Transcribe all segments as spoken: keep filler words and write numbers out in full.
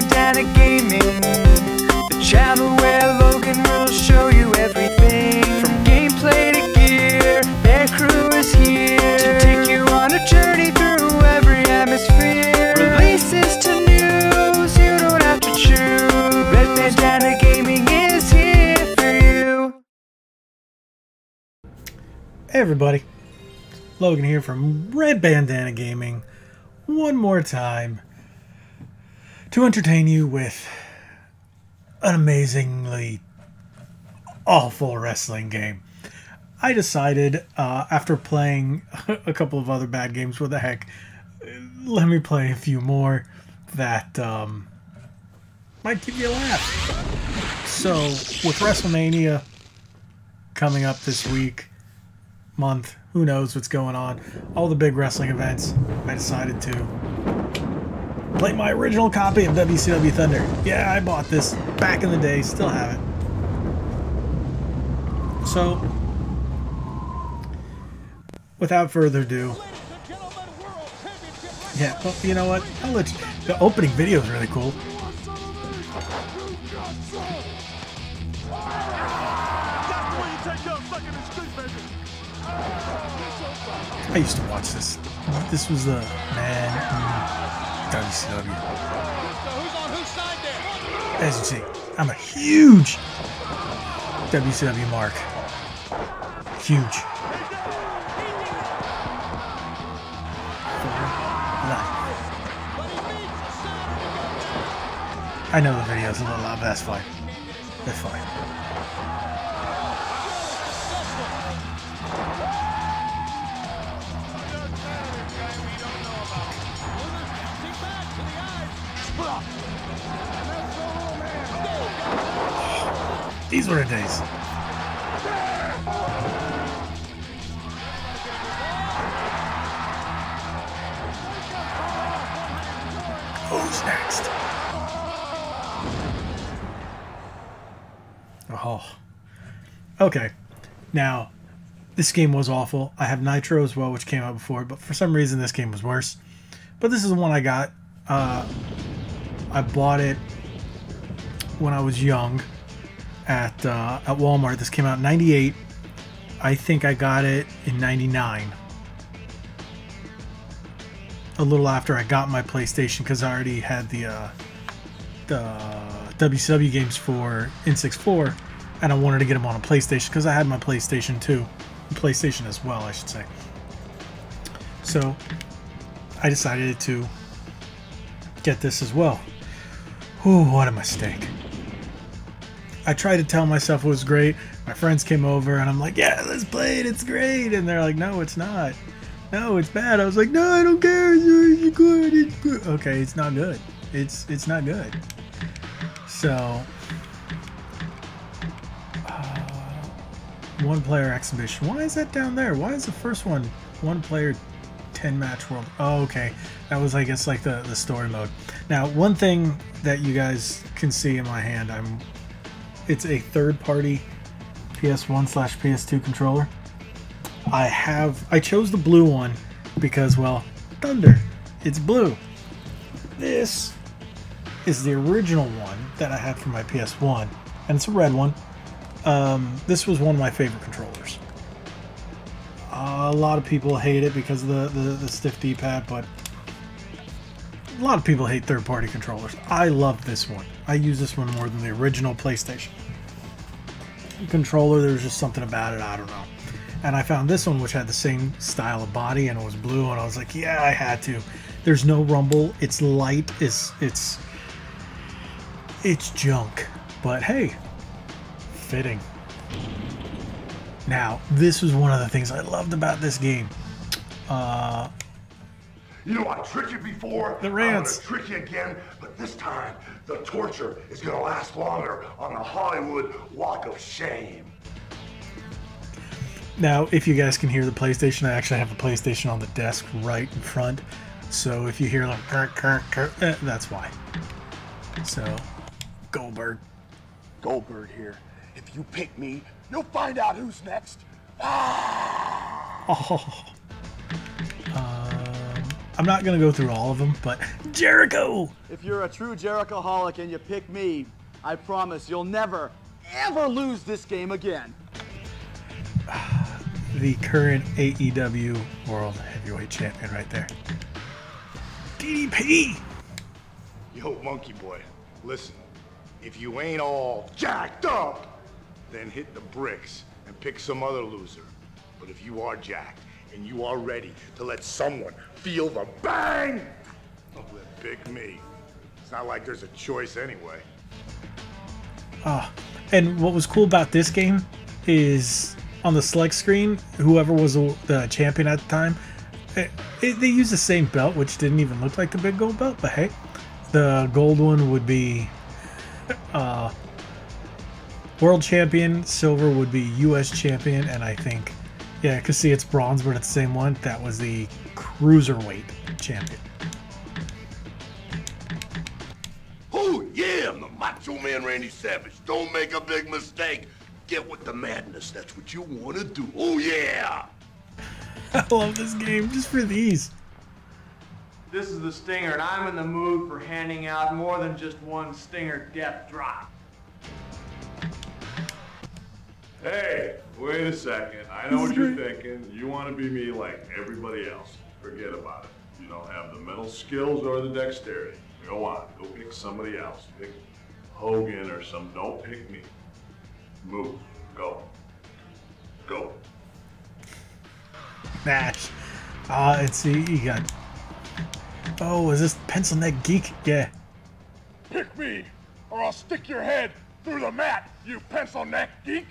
Bandana Gaming, the channel where Logan will show you everything from gameplay to gear. Their crew is here to take you on a journey through every atmosphere. Releases to news, you don't have to choose. Red Bandana Gaming is here for you. Hey everybody, Logan here from Red Bandana Gaming. One more time to entertain you with an amazingly awful wrestling game. I decided uh, after playing a couple of other bad games, what the heck, let me play a few more that um, might give you a laugh. So with WrestleMania coming up this week, month, who knows what's going on, all the big wrestling events, I decided to play my original copy of W C W Thunder. Yeah, I bought this back in the day, still have it. So, without further ado, yeah, well, you know what? I'll let you, the opening video is really cool. I used to watch this. This was the man. W C W. As you see, I'm a huge W C W mark. Huge. I know the video's a little loud, but that's fine. That's fine. These were the days. Who's next? Oh. Okay. Now, this game was awful. I have Nitro as well, which came out before, but for some reason this game was worse. But this is the one I got. Uh, I bought it when I was young. At, uh, at Walmart. This came out in ninety-eight. I think I got it in ninety-nine. A little after I got my PlayStation, because I already had the, uh, the W C W games for N sixty-four, and I wanted to get them on a PlayStation, because I had my PlayStation two. PlayStation as well, I should say. So, I decided to get this as well. Ooh, what a mistake. I tried to tell myself it was great. My friends came over and I'm like, yeah, let's play it, it's great. And they're like, no, it's not. No, it's bad. I was like, no, I don't care. It's good. It's good. Okay, it's not good. It's it's not good. So, uh, one player exhibition. Why is that down there? Why is the first one one player ten match world? Oh, okay. That was, I guess, like the, the story mode. Now, one thing that you guys can see in my hand, I'm it's a third-party P S one slash P S two controller. I have I chose the blue one because, well, Thunder, it's blue. This is the original one that I had for my P S one, and it's a red one. Um, this was one of my favorite controllers. Uh, a lot of people hate it because of the, the, the stiff D-pad, but a lot of people hate third-party controllers. I love this one. I use this one more than the original PlayStation controller. There was just something about it, I don't know. And I found this one, which had the same style of body, and it was blue, and I was like, yeah, I had to. There's no rumble. It's light. It's it's it's junk. But hey, fitting. Now, this was one of the things I loved about this game. Uh... You know, I tricked you before, the rants. I'm gonna trick you again, but this time, the torture is gonna last longer on the Hollywood Walk of Shame. Now, if you guys can hear the PlayStation, I actually have a PlayStation on the desk right in front. So if you hear like, kirk, kirk, kirk, eh, that's why. So, Goldberg. Goldberg here. If you pick me, you'll find out who's next. Ah! Oh. I'm not going to go through all of them, but Jericho! If you're a true Jerichoholic and you pick me, I promise you'll never, ever lose this game again. The current A E W World Heavyweight Champion right there. D D P! Yo, Monkey Boy, listen. If you ain't all jacked up, then hit the bricks and pick some other loser. But if you are jacked, and you are ready to let someone feel the bang, don't let pick me. It's not like there's a choice anyway. Ah, oh, and what was cool about this game is on the select screen, whoever was the champion at the time, it, it, they used the same belt, which didn't even look like the big gold belt, but hey, the gold one would be uh, world champion, silver would be U S champion, and I think yeah, because see, it's bronze, but it's the same one. That was the Cruiserweight Champion. Oh, yeah, I'm the Macho Man Randy Savage. Don't make a big mistake. Get with the madness. That's what you want to do. Oh, yeah. I love this game just for these. This is the Stinger, and I'm in the mood for handing out more than just one Stinger death drop. Hey, wait a second. I know what you're thinking. You want to be me like everybody else. Forget about it. You don't have the mental skills or the dexterity. Go on. Go pick somebody else. Pick Hogan or some. Don't pick me. Move. Go. Go. Match. Ah, uh, it's you got. Oh, is this pencil neck geek? Yeah. Pick me, or I'll stick your head through the mat, you pencil neck geek.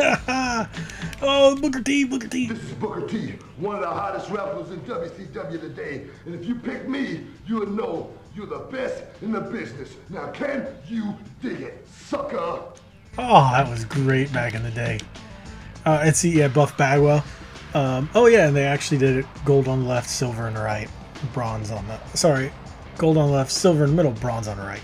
Oh, Booker T, Booker T. This is Booker T, one of the hottest rappers in W C W today. And if you pick me, you'll know you're the best in the business. Now, can you dig it, sucker? Oh, that was great back in the day. Uh, and see, yeah, Buff Bagwell. Um, oh, yeah, and they actually did it gold on the left, silver on the right, bronze on the... Sorry, gold on the left, silver in the middle, bronze on the right.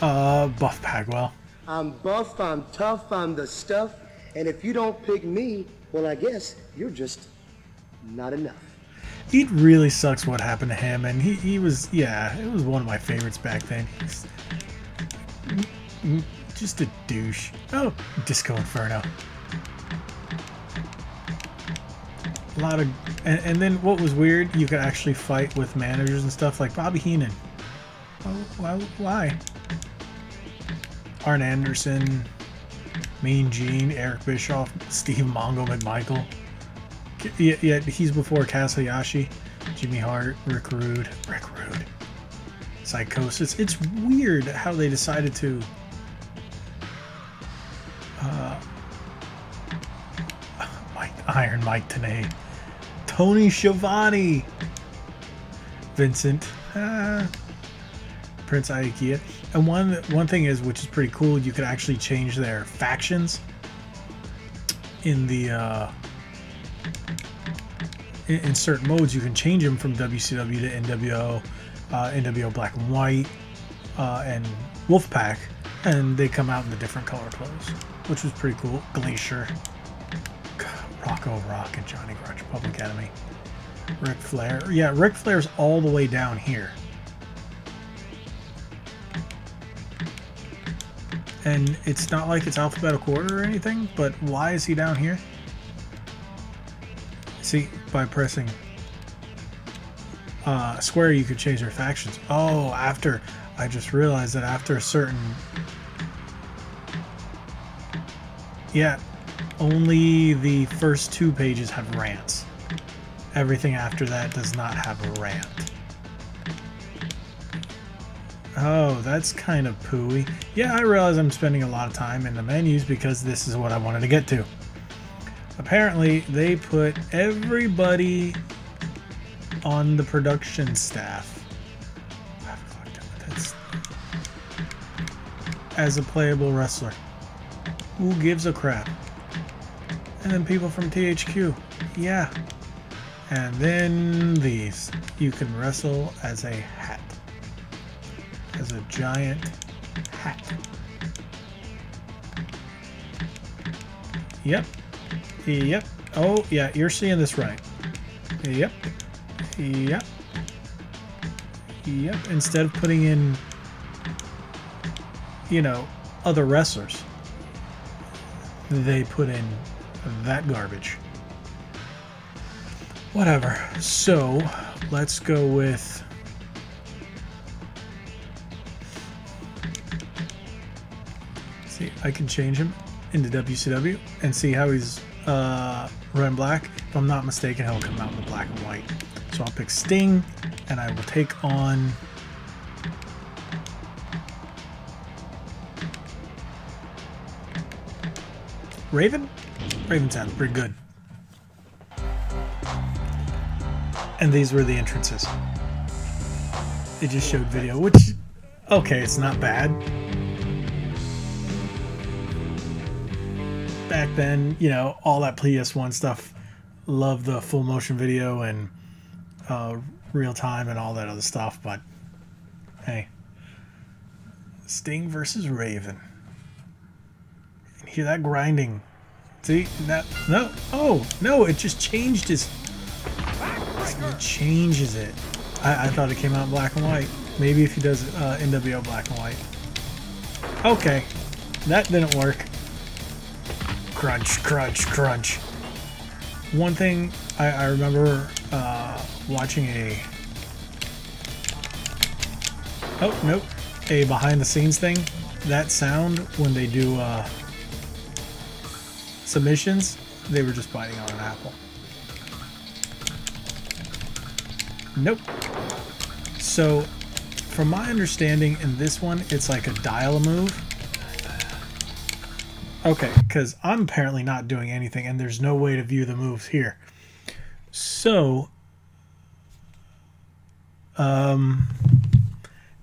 Uh, Buff Bagwell. I'm buff, I'm tough, I'm the stuff, and if you don't pick me, well, I guess you're just not enough. It really sucks what happened to him, and he, he was, yeah, it was one of my favorites back then. He's just a douche. Oh, Disco Inferno. A lot of, and, and then what was weird, you could actually fight with managers and stuff like Bobby Heenan. Oh, why? why? Arn Anderson, Mean Gene, Eric Bischoff, Steve Mongo McMichael. Yeah, yeah, he's before Kasayashi, Jimmy Hart, Rick Rude, Rick Rude, Psychosis. It's weird how they decided to. Uh, Mike, Iron Mike Tenay, Tony Schiavone, Vincent, uh, Prince Ikea. And one one thing is, which is pretty cool, you could actually change their factions in the uh, in, in certain modes. You can change them from W C W to N W O, uh, N W O Black and White, uh, and Wolfpack, and they come out in the different color clothes, which was pretty cool. Glacier, Rocco Rock, and Johnny Grudge, Public Enemy, Ric Flair. Yeah, Ric Flair's all the way down here. And it's not like it's alphabetical order or anything, but why is he down here? See, by pressing uh, square, you could change their factions. Oh, after I just realized that after a certain, yeah, only the first two pages have rants. Everything after that does not have a rant. Oh, that's kind of pooey. Yeah, I realize I'm spending a lot of time in the menus because this is what I wanted to get to. Apparently, they put everybody on the production staff as a playable wrestler. Who gives a crap? And then people from T H Q. Yeah. And then these. You can wrestle as a hat. As a giant hat. Yep. Yep. Oh, yeah, you're seeing this right. Yep. Yep. Yep. Instead of putting in, you know, other wrestlers, they put in that garbage. Whatever. So let's go with see, I can change him into W C W and see how he's uh, red and black. If I'm not mistaken, he'll come out in the black and white. So I'll pick Sting and I will take on Raven? Raven sounds pretty good. And these were the entrances. They just showed video, which, okay, it's not bad. Back then, you know, all that P S one stuff, loved the full motion video and uh, real time and all that other stuff, but hey. Sting versus Raven. Hear that grinding. See that? No. Oh, no, it just changed his. It changes it. I, I thought it came out black and white. Maybe if he does uh, N W O black and white. Okay. That didn't work. Crunch, crunch, crunch. One thing I, I remember uh, watching a. Oh, nope. A behind the scenes thing. That sound when they do. Uh, Submissions, they were just biting on an apple. Nope. So, from my understanding, in this one, it's like a dial-a-move. Okay, because I'm apparently not doing anything, and there's no way to view the moves here. So, um,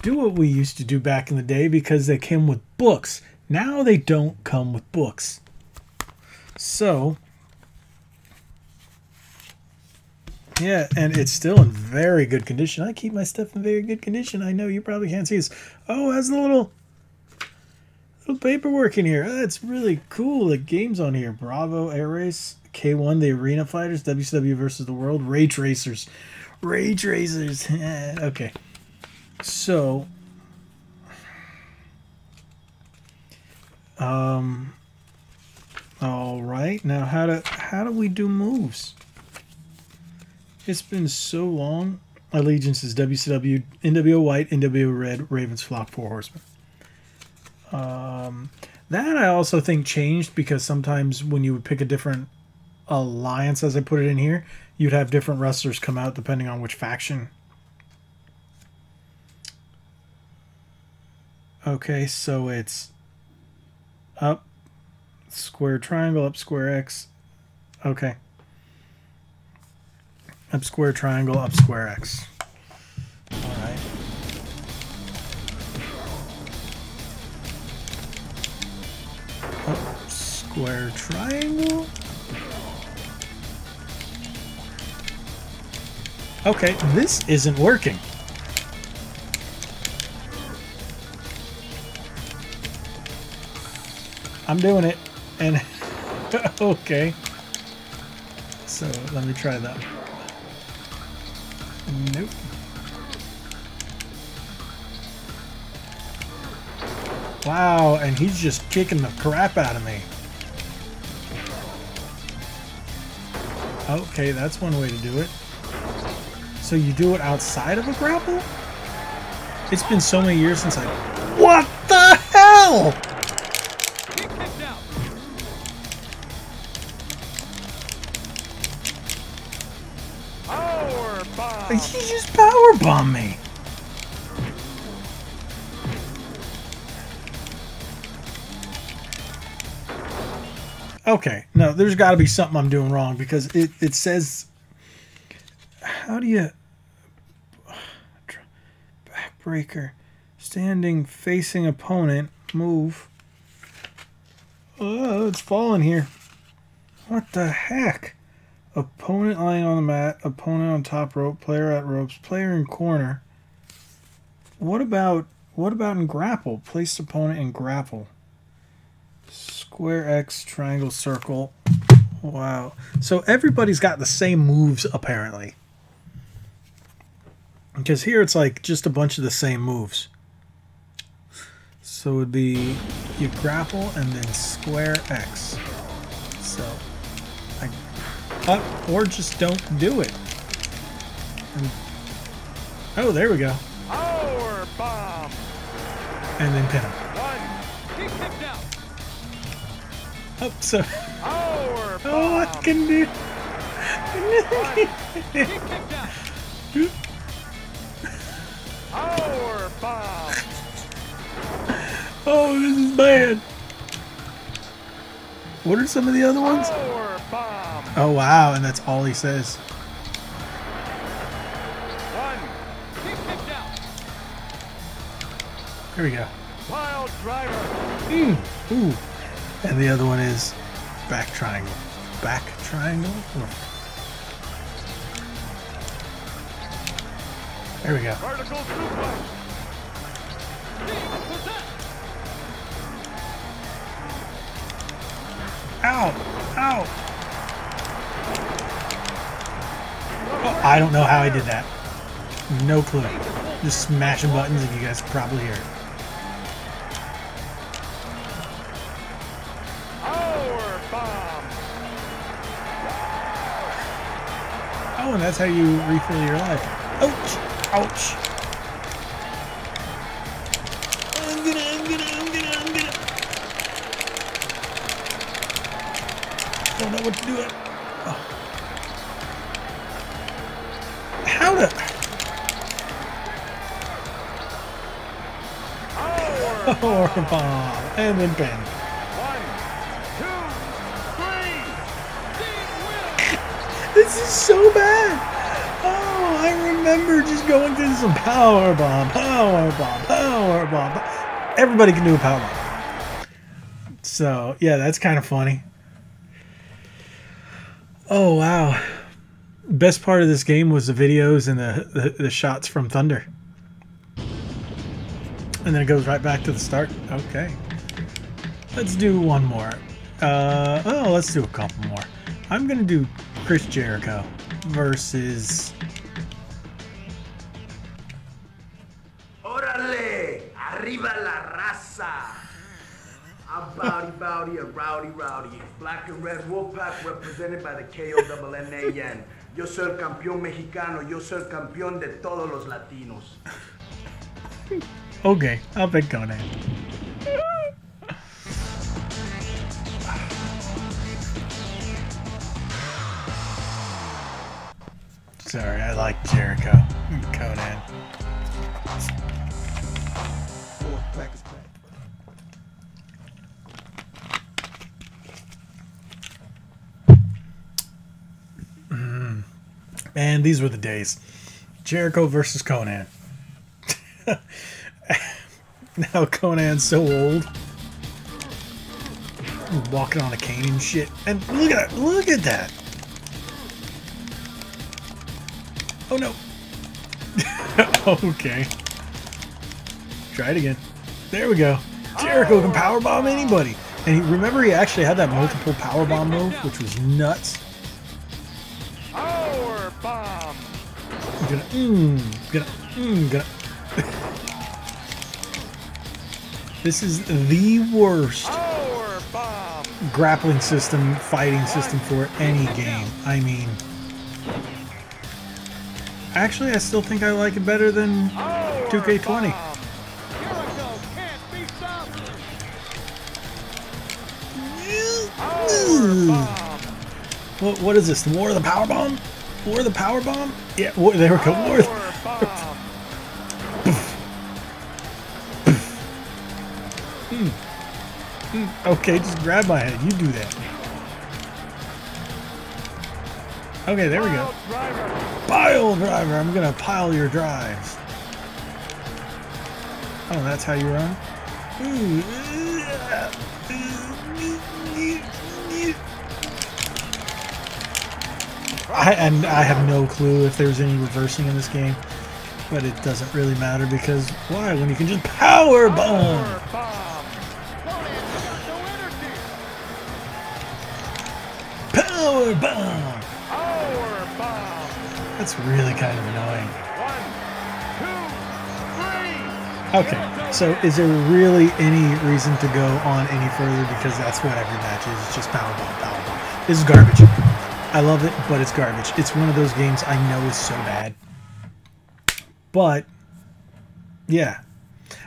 do what we used to do back in the day because they came with books. Now they don't come with books. So, yeah, and it's still in very good condition. I keep my stuff in very good condition. I know you probably can't see this. Oh, it has a little, little paperwork in here. That's really cool. The game's on here. Bravo, Air Race, K one, The Arena Fighters, W C W versus the World, Rage Racers. Rage Racers. Okay. So, um... all right, now how do how do we do moves? It's been so long. Allegiance is W C W, N W O White, N W O Red, Ravens Flock, Four Horsemen. Um, that I also think changed because sometimes when you would pick a different alliance, as I put it in here, you'd have different wrestlers come out depending on which faction. Okay, so it's up. Square triangle, up square X. Okay. Up square triangle, up square X. Alright. Up square triangle. Okay, this isn't working. I'm doing it. And okay, so let me try that. Nope. Wow, and he's just kicking the crap out of me. Okay, that's one way to do it. So you do it outside of a grapple? It's been so many years since I... What the hell? He just powerbombed me. Okay, no, there's got to be something I'm doing wrong because it, it says... How do you... Backbreaker. Standing, facing opponent. Move. Oh, it's falling here. What the heck? Opponent lying on the mat, opponent on top rope, player at ropes, player in corner. What about what about in grapple? Place opponent in grapple. Square X, triangle, circle. Wow. So everybody's got the same moves, apparently. Because here it's like just a bunch of the same moves. So it would be you grapple and then square X. So, I, uh, or just don't do it. And, oh, there we go. Power bomb. And then pin him. One, kick him down. Oh, so. Power bomb. Oh, I can do. One, kick him down. Power bomb. Oh, this is bad. What are some of the other ones? Power bomb. Oh wow, and that's all he says. One, kick him down. Here we go. Wild driver. Mm. Ooh. And the other one is back triangle. Back triangle. Or... There we go. Vertical suplex. Ow! Ow! Oh, I don't know how I did that. No clue. Just smashing buttons and you guys probably hear it. Power bomb. Oh, and that's how you refill your life. Ouch! Ouch! I'm gonna, I'm gonna, I'm gonna, I'm gonna... Don't know what to do. It. Oh. How to? Power bomb and then pin. One, two, three. This is so bad. Oh, I remember just going through some power bomb, power bomb, power bomb. Everybody can do a power bomb. So yeah, that's kind of funny. Oh wow! Best part of this game was the videos and the, the the shots from Thunder, and then it goes right back to the start. Okay, let's do one more. Uh, oh, let's do a couple more. I'm gonna do Chris Jericho versus. Orale, arriba la raza. I'm Bowdy Bowdy, a Rowdy Rowdy, Black and Red Wolfpack represented by the K O N N A N. Yo soy el campeón mexicano, yo soy el campeón de todos los latinos. Okay, I'll pick Konnan. Sorry, I like Jericho and Konnan. Wolfpack is back. And these were the days. Jericho versus Konnan. Now Conan's so old. Walking on a cane and shit. And look at that. Look at that. Oh no. Okay. Try it again. There we go. Jericho can powerbomb anybody. And he, remember he actually had that multiple powerbomb move, which was nuts. Bomb. I'm gonna mmm gonna mmm gonna This is the worst Power bomb. Grappling system, fighting system for any game. I mean, actually I still think I like it better than Power two K twenty. Bomb. Jericho can't be stopped. What what is this? The War of the Power Bomb? War the power bomb? Yeah, war, there we go. War the bomb. mm. Mm. Okay, just grab my head. You do that. Okay, there we go. Pile driver. I'm gonna pile your drives. Oh, that's how you run. Ooh. I, and I have no clue if there's any reversing in this game, but it doesn't really matter because why? When you can just power bomb. Power bomb. Power bomb. Power bomb. That's really kind of annoying. One, two, three. Okay, so is there really any reason to go on any further? Because that's what every match is. It's just power bomb, power bomb. This is garbage. I love it, but it's garbage. It's one of those games I know is so bad. But, yeah.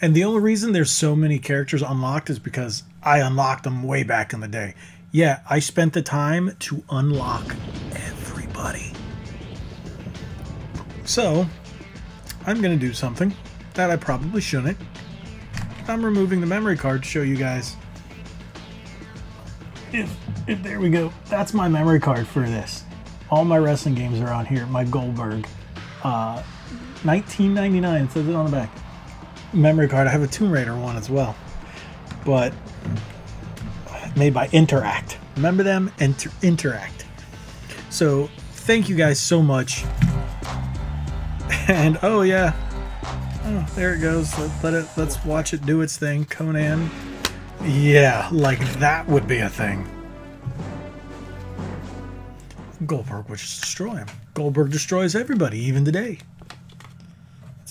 And the only reason there's so many characters unlocked is because I unlocked them way back in the day. Yeah, I spent the time to unlock everybody. So, I'm going to do something that I probably shouldn't. I'm removing the memory card to show you guys. If, if, there we go. That's my memory card for this. All my wrestling games are on here. My Goldberg. Uh, nineteen ninety-nine says it on the back. Memory card. I have a Tomb Raider one as well, but made by Interact. Remember them? Inter Interact. So thank you guys so much. And oh yeah, oh, there it goes. Let, let it. Let's watch it do its thing. Konnan. Yeah, like that would be a thing. Goldberg would just destroy him. Goldberg destroys everybody, even today.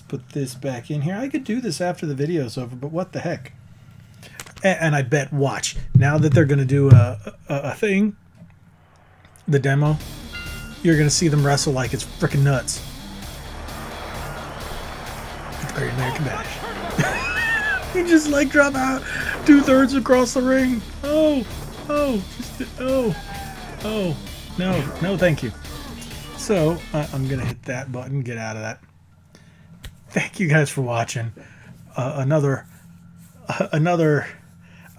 Put this back in here. I could do this after the video's over, but what the heck. And, and I bet, watch, now that they're going to do a, a, a thing, the demo, you're going to see them wrestle like it's freaking nuts. It's Great American Bash. You just like drop out two-thirds across the ring. Oh, oh, just, oh, oh, no, no, thank you. So uh, I'm going to hit that button, get out of that. Thank you guys for watching. Uh, another, uh, another,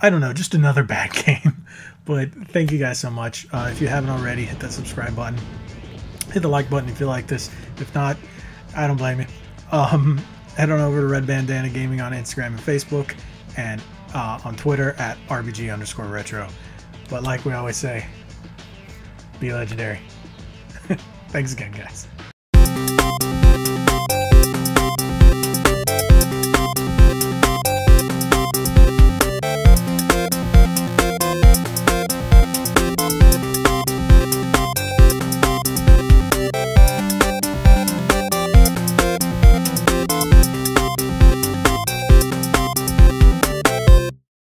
I don't know, just another bad game. But thank you guys so much. Uh, if you haven't already, hit that subscribe button. Hit the like button if you like this. If not, I don't blame you. Um, head on over to Red Bandana Gaming on Instagram and Facebook. And uh, on Twitter at R B G underscore retro. But like we always say, be legendary. Thanks again, guys.